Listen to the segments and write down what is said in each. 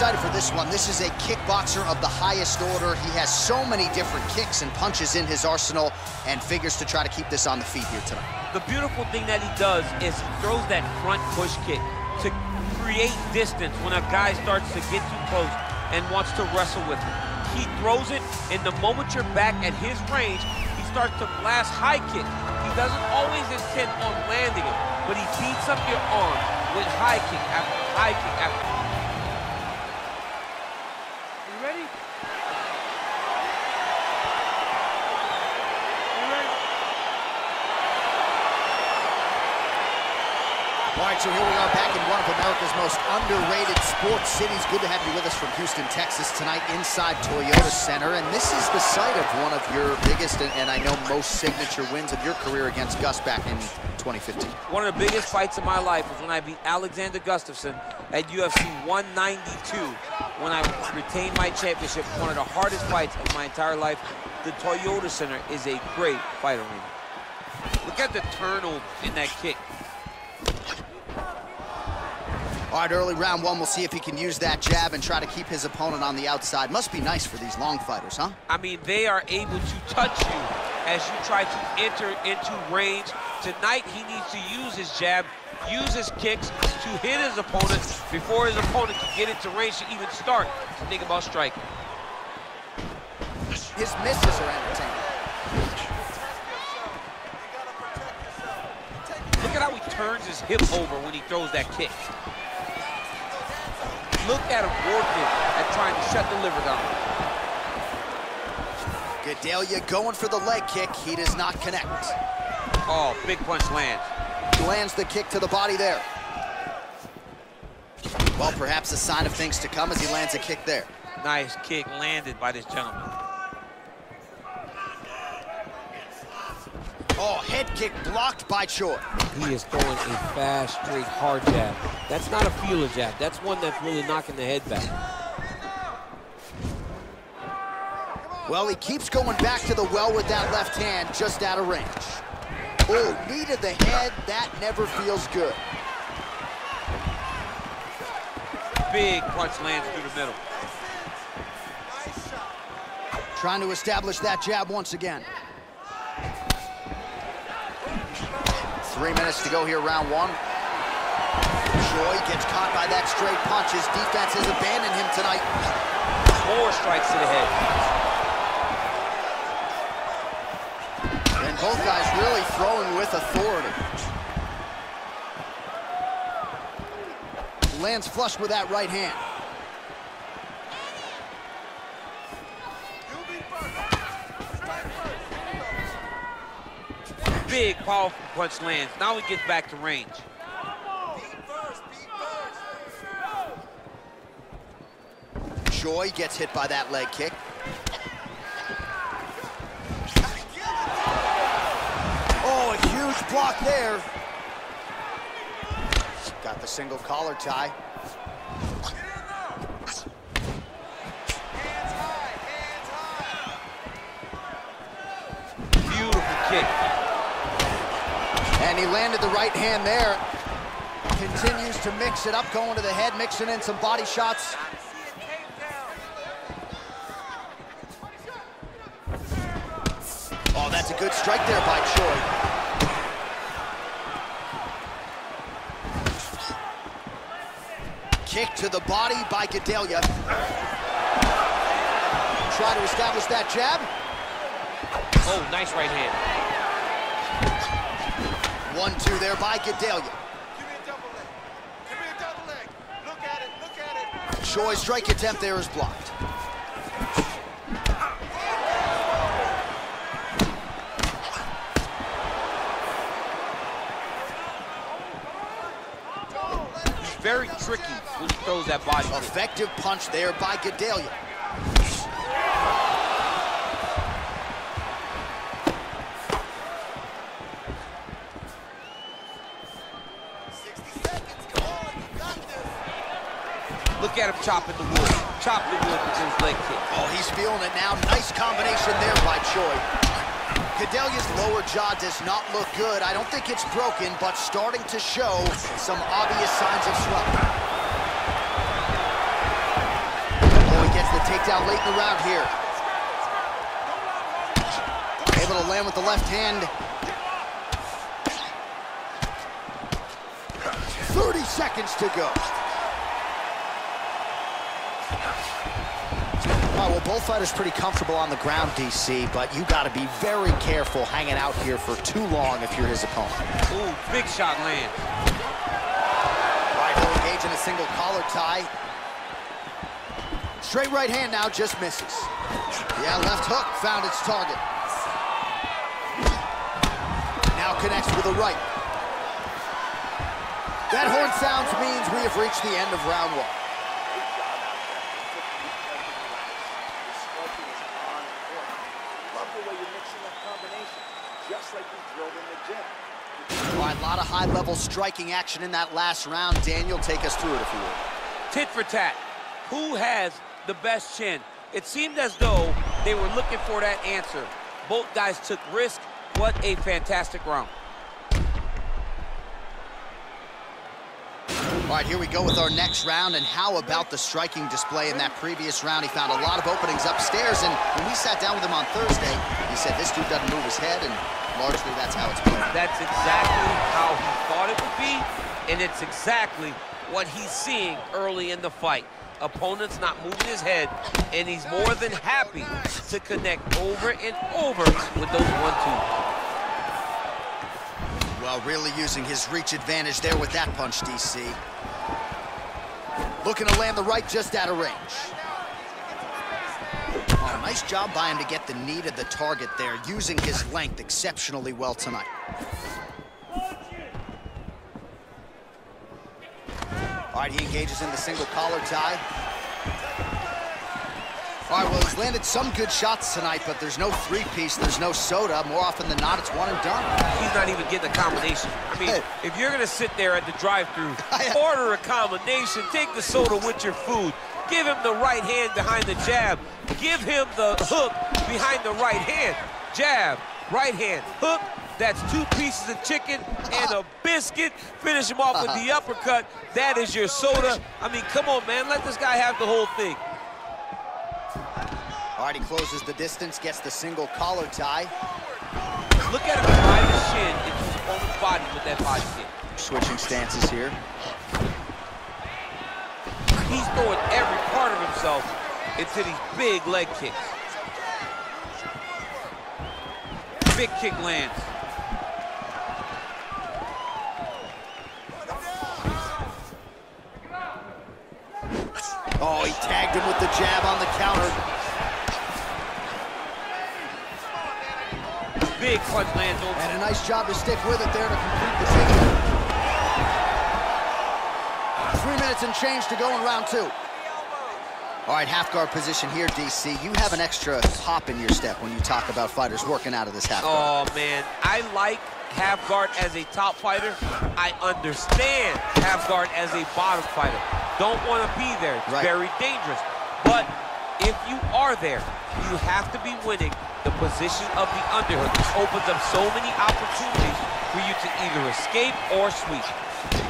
excited for this one. This is a kickboxer of the highest order. He has so many different kicks and punches in his arsenal and figures to try to keep this on the feet here tonight. The beautiful thing that he does is he throws that front push kick to create distance when a guy starts to get too close and wants to wrestle with him. He throws it, and the moment you're back at his range, he starts to blast high kicks. He doesn't always intend on landing him, but he beats up your arm with high kick after high kick after. You ready? All right, so here we are back in one of America's most underrated sports cities. Good to have you with us from Houston, Texas tonight inside Toyota Center. And this is the site of one of your biggest and I know most signature wins of your career against Gus back in 2015. One of the biggest fights of my life was when I beat Alexander Gustafsson at UFC 192 when I retained my championship. One of the hardest fights of my entire life. The Toyota Center is a great fight arena. Look at the turnover in that kick. All right, early round one, we'll see if he can use that jab and try to keep his opponent on the outside. Must be nice for these long fighters, huh? I mean, they are able to touch you as you try to enter into range. Tonight, he needs to use his jab, use his kicks to hit his opponent before his opponent can get into range to even start to think about striking. His misses are entertaining. Look at how he turns his hip over when he throws that kick. Look at him working at trying to shut the liver down. Gedalia going for the leg kick. He does not connect. Oh, big punch lands. Lands the kick to the body there. Well, perhaps a sign of things to come as he lands a kick there. Nice kick landed by this gentleman. Oh, head kick blocked by Choi. He is throwing a fast, straight, hard jab. That's not a feeler jab. That's one that's really knocking the head back. Well, he keeps going back to the well with that left hand, just out of range. Oh, knee to the head. That never feels good. Big punch lands through the middle. Trying to establish that jab once again. 3 minutes to go here, round one. Choi gets caught by that straight punch. His defense has abandoned him tonight. Four strikes to the head. And both guys really throwing with authority. Lands flush with that right hand. Big, powerful punch lands. Now he gets back to range. Choi gets hit by that leg kick. Oh, a huge block there. Got the single collar tie. And he landed the right hand there. Continues to mix it up, going to the head, mixing in some body shots. Oh, that's a good strike there by Choi. Kick to the body by Gedalia. Try to establish that jab. Oh, nice right hand. 1-2 there by Gedalia. Give me a double leg. Give me a double leg. Look at it. Look at it. Choi's strike attempt there is blocked. Very tricky when he throws that body. Effective punch there by Gedalia. Look at him chopping the wood. Chop the wood with his leg kick. Oh, he's feeling it now. Nice combination there by Choi. Gedalia's lower jaw does not look good. I don't think it's broken, but starting to show some obvious signs of swelling. takedown late in the round here. Able to land with the left hand. 30 seconds to go. Well, both fighters pretty comfortable on the ground, DC, but you got to be very careful hanging out here for too long if you're his opponent. Ooh, big shot land. Right, he'll engage in a single collar tie. Straight right hand now, just misses. Yeah, left hook found its target. Now connects with a right. That horn sounds means we have reached the end of round one. Right, a lot of high-level striking action in that last round. Daniel, take us through it if you will. Tit for tat. Who has the best chin? It seemed as though they were looking for that answer. Both guys took risk. What a fantastic round. All right, here we go with our next round, and how about the striking display in that previous round? He found a lot of openings upstairs, and when we sat down with him on Thursday, he said this dude doesn't move his head, and largely that's how it's been. That's exactly how he thought it would be, and it's exactly what he's seeing early in the fight. Opponent's not moving his head, and he's more than happy to connect over and over with those 1-2. Well, really using his reach advantage there with that punch, DC. Looking to land the right just out of range. Oh, nice job by him to get the knee to the target there, using his length exceptionally well tonight. All right, he engages in the single collar tie. All right, well, he's landed some good shots tonight, but there's no three-piece, there's no soda. More often than not, it's one and done. He's not even getting a combination. I mean, hey, if you're going to sit there at the drive-thru, order a combination, take the soda with your food, give him the right hand behind the jab, give him the hook behind the right hand, jab, right hand, hook. That's 2 pieces of chicken and a biscuit. Finish him off with the uppercut. That is your soda. I mean, come on, man, let this guy have the whole thing. All right, he closes the distance, gets the single collar tie. Look at him right in his shin into his opponent's body with that body kick. Switching stances here. He's throwing every part of himself into these big leg kicks. Big kick lands. Oh, he tagged him with the jab on the counter. Big punch lands over. And a nice job to stick with it there to complete the takedown. 3 minutes and change to go in round two. All right, half guard position here, DC. You have an extra pop in your step when you talk about fighters working out of this half guard. Oh, man, I like half guard as a top fighter. I understand half guard as a bottom fighter. Don't want to be there. It's right. Very dangerous. But if you are there, you have to be winning the position of the underhook, which opens up so many opportunities for you to either escape or sweep.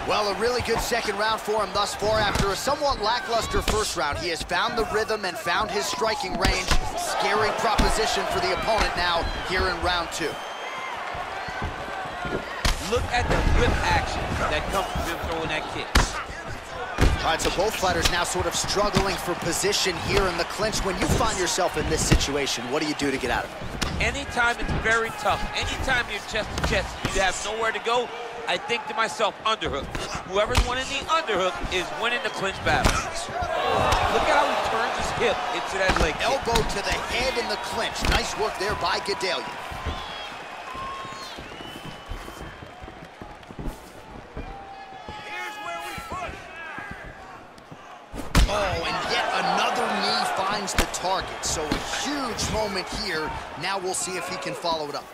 Well, a really good second round for him thus far. After a somewhat lackluster first round, he has found the rhythm and found his striking range. Scary proposition for the opponent now here in round two. Look at the whip action that comes from him throwing that kick. All right, so both fighters now sort of struggling for position here in the clinch. When you find yourself in this situation, what do you do to get out of it? Anytime it's very tough, anytime you're chest to chest, you have nowhere to go, I think to myself, underhook. Whoever's winning the underhook is winning the clinch battle. Look at how he turns his hip into that leg. Elbow to the head in the clinch. Nice work there by Gedalia. Oh, and yet another knee finds the target. So a huge moment here. Now we'll see if he can follow it up.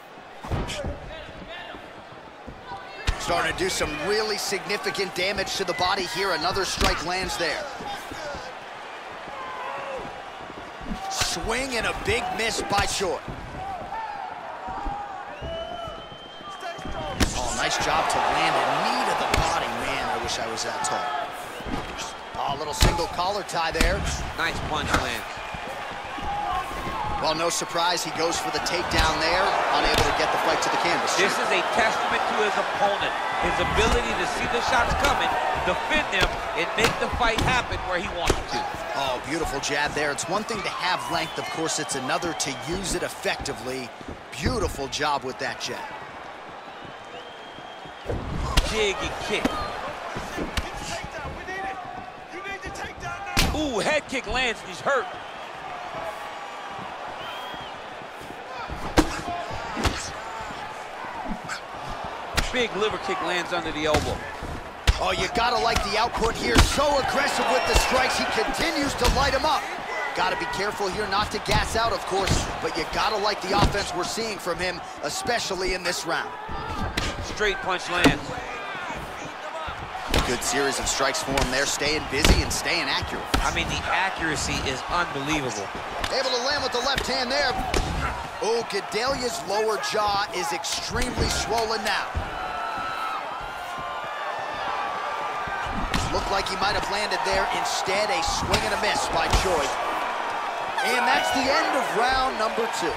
Starting to do some really significant damage to the body here. Another strike lands there. Swing and a big miss by Choi. Oh, nice job to land a knee to the body. Man, I wish I was that tall. A little single collar tie there. Nice punch land. Well, no surprise, he goes for the takedown there, unable to get the fight to the canvas. This is a testament to his opponent, his ability to see the shots coming, defend them, and make the fight happen where he wants to. Oh, beautiful jab there. It's one thing to have length, of course, it's another to use it effectively. Beautiful job with that jab. Jig and kick. Ooh, head kick lands, he's hurt. Big liver kick lands under the elbow. Oh, you gotta like the output here. So aggressive with the strikes, he continues to light him up. Gotta be careful here not to gas out, of course, but you gotta like the offense we're seeing from him, especially in this round. Straight punch lands. Good series of strikes for him there, staying busy and staying accurate. I mean, the accuracy is unbelievable. Able to land with the left hand there. Oh, Gedalia's lower jaw is extremely swollen now. Looked like he might have landed there. Instead, a swing and a miss by Choi. And that's the end of round number 2.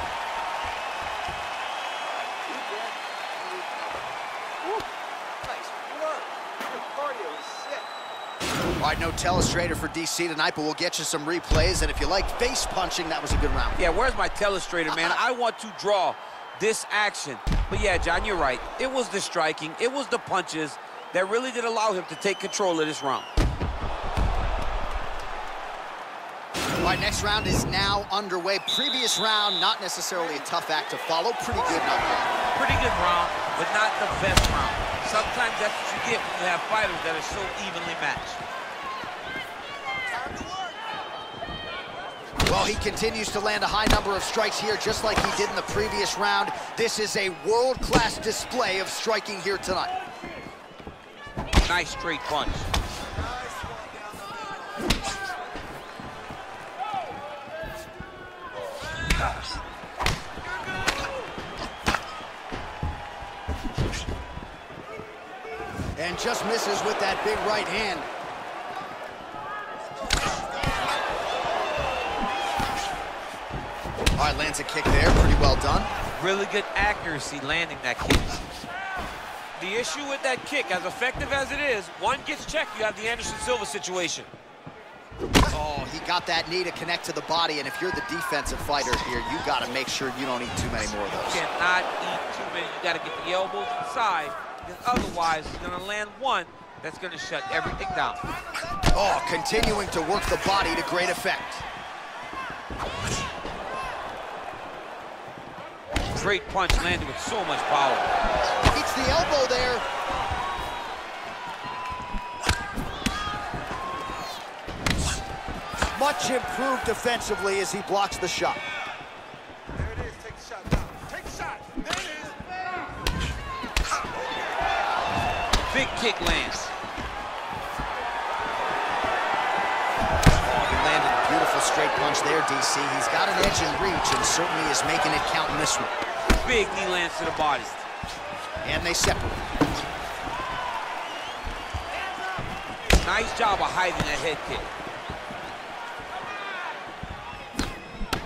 All right, no telestrator for DC tonight, but we'll get you some replays. And if you like face punching, that was a good round. Yeah, where's my telestrator, man? I want to draw this action. But yeah, John, you're right. It was the striking, it was the punches that really did allow him to take control of this round. All right, next round is now underway. Previous round, not necessarily a tough act to follow. Pretty good knockout. Pretty good round, but not the best round. Sometimes that's what you get when you have fighters that are so evenly matched. Well, he continues to land a high number of strikes here, just like he did in the previous round. This is a world-class display of striking here tonight. Nice straight punch. And just misses with that big right hand. All right, lands a kick there, pretty well done. Really good accuracy landing that kick. The issue with that kick, as effective as it is, one gets checked, you have the Anderson Silva situation. Oh, he got that knee to connect to the body, and if you're the defensive fighter here, you got to make sure you don't eat too many more of those. You cannot eat too many. You got to get the elbows inside, because otherwise you're going to land one that's going to shut everything down. Oh, continuing to work the body to great effect. Great punch landed with so much power. The elbow there. Much improved defensively as he blocks the shot. There it is. Take the shot down. Take the shot. There it is. Big kick lands. Oh, he landed a beautiful straight punch there, DC. He's got an edge and reach and certainly is making it count in this one. Big knee lands to the body. And they separate. Nice job of hiding that head kick.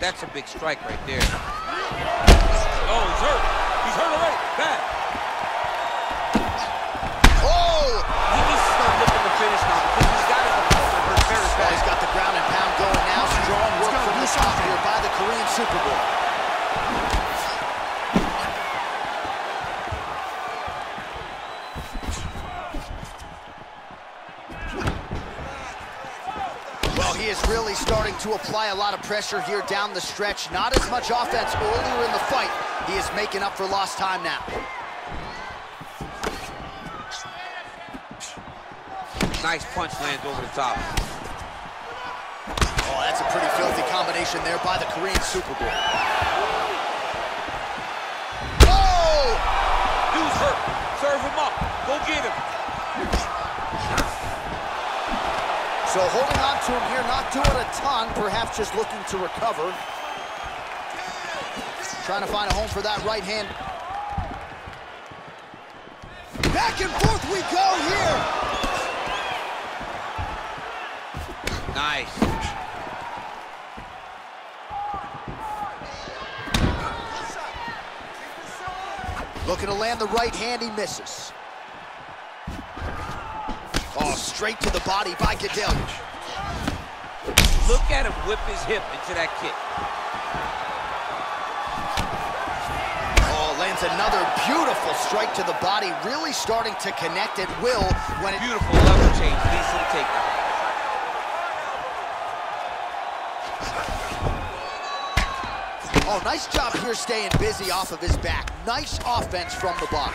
That's a big strike right there. Oh, he's hurt. He's hurt already. Bad. Oh! He needs to start looking to finish now because he's got it. Well, he's got the ground and pound going now. Strong work from the top here by the Korean Super Bowl. He is really starting to apply a lot of pressure here down the stretch. Not as much offense earlier in the fight. He is making up for lost time now. Nice punch lands over the top. Oh, that's a pretty filthy combination there by the Korean Super Bowl. Oh! Dude's hurt. Serve him up. Go get him. So holding on to him here, not doing a ton, perhaps just looking to recover. Trying to find a home for that right hand. Back and forth we go here. Nice. Looking to land the right hand, he misses. Oh, straight to the body by Gedelius. Look at him whip his hip into that kick. Oh, lands another beautiful strike to the body, really starting to connect at will when it... Beautiful level change leads to the takedown. Oh, nice job here staying busy off of his back. Nice offense from the bottom.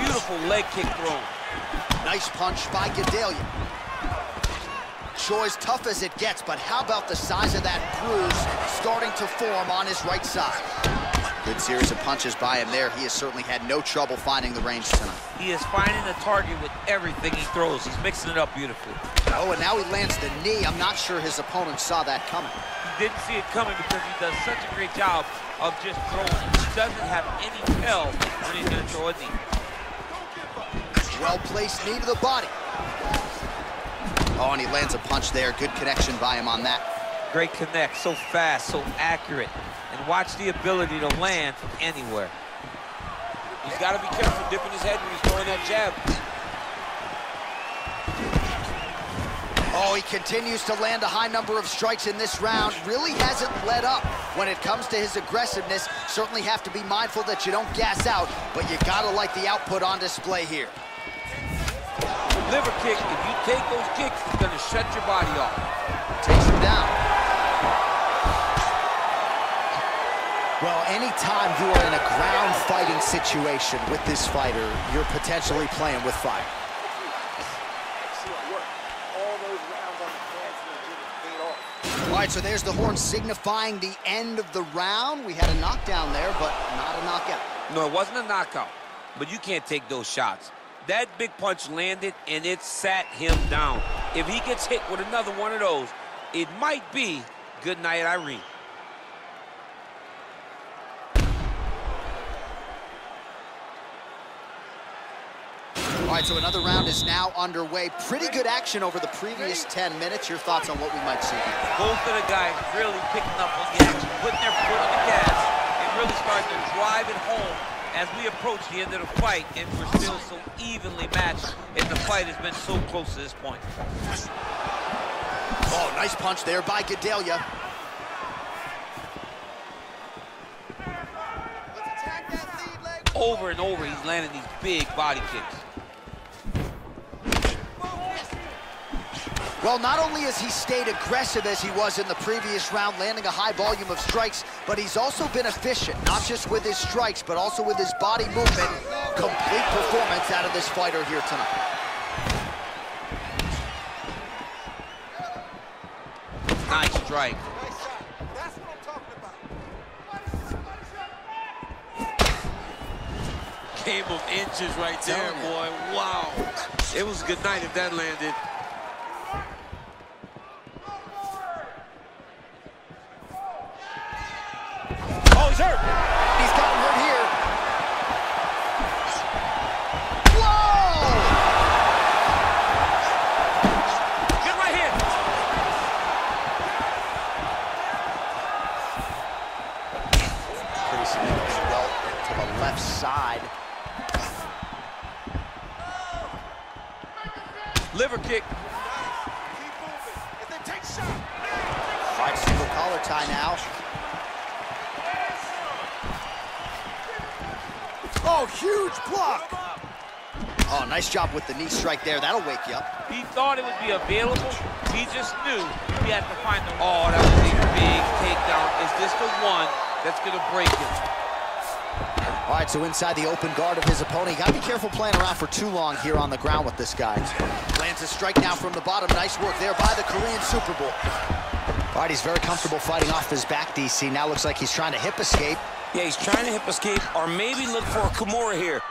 Beautiful leg kick thrown. Nice punch by Gedalian. Choi's tough as it gets, but how about the size of that bruise starting to form on his right side? Good series of punches by him there. He has certainly had no trouble finding the range tonight. He is finding the target with everything he throws. He's mixing it up beautifully. Oh, and now he lands the knee. I'm not sure his opponent saw that coming. Didn't see it coming because he does such a great job of just throwing. He doesn't have any tell when he's gonna throw a knee. Well-placed knee to the body. Oh, and he lands a punch there. Good connection by him on that. Great connect, so fast, so accurate. And watch the ability to land from anywhere. He's gotta be careful dipping his head when he's throwing that jab. Oh, he continues to land a high number of strikes in this round. Really hasn't let up when it comes to his aggressiveness. Certainly have to be mindful that you don't gas out, but you gotta like the output on display here. The liver kick, if you take those kicks, it's gonna shut your body off. Takes him down. Well, anytime you are in a ground fighting situation with this fighter, you're potentially playing with fire. All right, so there's the horn signifying the end of the round. We had a knockdown there, but not a knockout. No, it wasn't a knockout, but you can't take those shots. That big punch landed, and it sat him down. If he gets hit with another one of those, it might be good night, Irene. All right, so another round is now underway. Pretty good action over the previous 10 minutes. Your thoughts on what we might see? Both of the guys really picking up on the action, putting their foot on the gas, and really starting to drive it home as we approach the end of the fight, and we're still so evenly matched, and the fight has been so close to this point. Oh, nice punch there by Gedalian. Over and over, he's landing these big body kicks. Well, not only has he stayed aggressive as he was in the previous round, landing a high volume of strikes, but he's also been efficient, not just with his strikes, but also with his body movement. Complete performance out of this fighter here tonight. Nice strike. Game of inches right there, boy. Wow. It was a good night if that landed. He's gotten hurt here. Whoa! Good right hand. Pretty significant belt to the left side. Liver kick. Five single collar tie now. Oh, huge block. Oh, nice job with the knee strike there. That'll wake you up. He thought it would be available. He just knew he had to find the... Oh, that was a big takedown. Is this the one that's going to break him? All right, so inside the open guard of his opponent. You got to be careful playing around for too long here on the ground with this guy. Lands a strike now from the bottom. Nice work there by the Korean Super Bowl. All right, he's very comfortable fighting off his back, DC. Now looks like he's trying to hip escape. Yeah, he's trying to hip escape or maybe look for a Kimura here.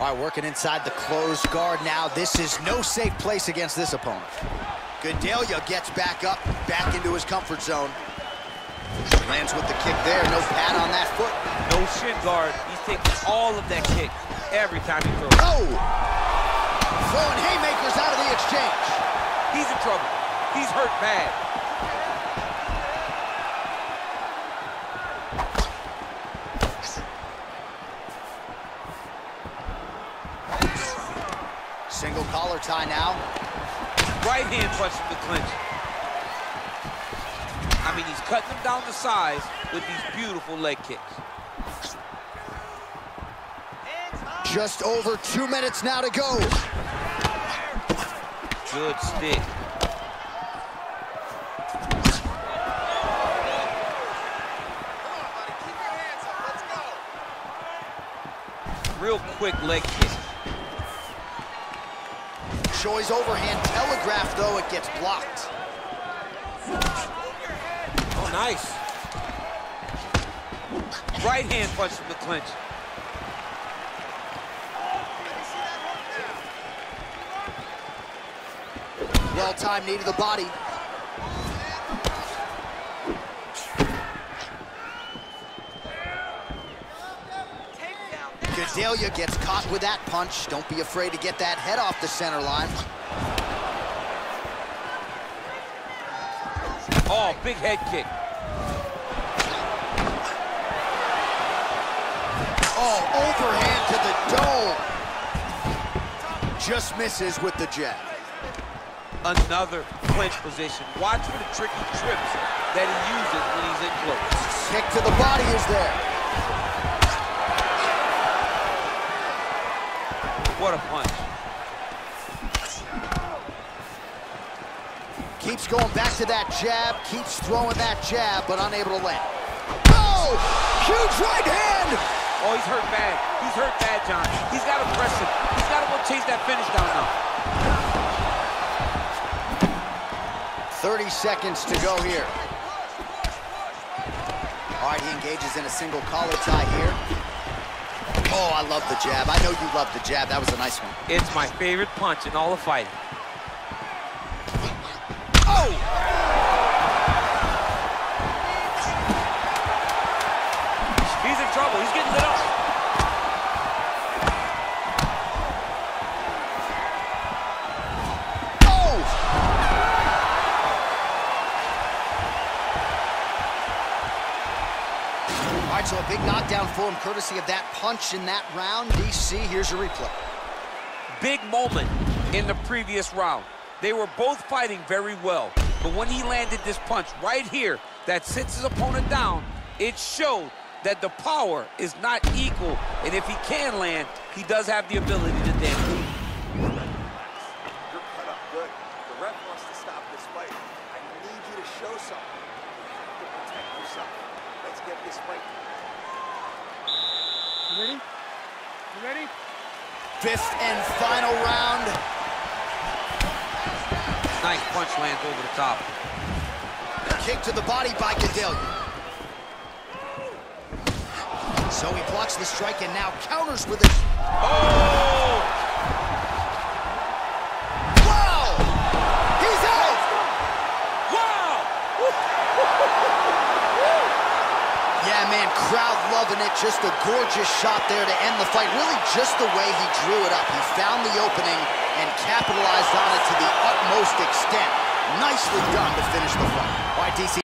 All right, working inside the closed guard now. This is no safe place against this opponent. Gedalian gets back up, back into his comfort zone. Lands with the kick there, no pad on that foot. No shin guard. He's taking all of that kick every time he throws. Oh! Throwing haymakers out of the exchange. He's in trouble. He's hurt bad. collar tie now. Right hand punches the clinch. I mean, he's cutting them down to size with these beautiful leg kicks. Just over 2 minutes now to go. Good stick. Real quick leg kick. Choi's overhand telegraph, though, it gets blocked. Oh, nice. Right hand punch from the clinch. Well timed knee to the body. Delia gets caught with that punch. Don't be afraid to get that head off the center line. Oh, big head kick. Oh, overhand to the dome. Just misses with the jab. Another clinch position. Watch for the tricky trips that he uses when he's in close. Kick to the body is there. What a punch. Keeps going back to that jab, keeps throwing that jab, but unable to land. Oh! Huge right hand! Oh, he's hurt bad. He's hurt bad, John. He's got to press him. He's got to go chase that finish down now. 30 seconds to go here. All right, he engages in a single collar tie here. Oh, I love the jab. I know you love the jab. That was a nice one. It's my favorite punch in all the fighting. Oh! He's in trouble. He's getting lit up. All right, so a big knockdown for him, courtesy of that punch in that round. DC, here's your replay. Big moment in the previous round. They were both fighting very well, but when he landed this punch right here that sits his opponent down, it showed that the power is not equal, and if he can land, he does have the ability to damage. You're cut up good. The ref wants to stop this fight. I need you to show something. You have to protect yourself. Let's get this fight. You ready? You ready? Fifth and final round. Nice punch lands over the top. Kick to the body by Gadelia. So he blocks the strike and now counters with it. Oh! Man, crowd loving it. Just a gorgeous shot there to end the fight. Really just the way he drew it up. He found the opening and capitalized on it to the utmost extent. Nicely done to finish the fight. All right, DC.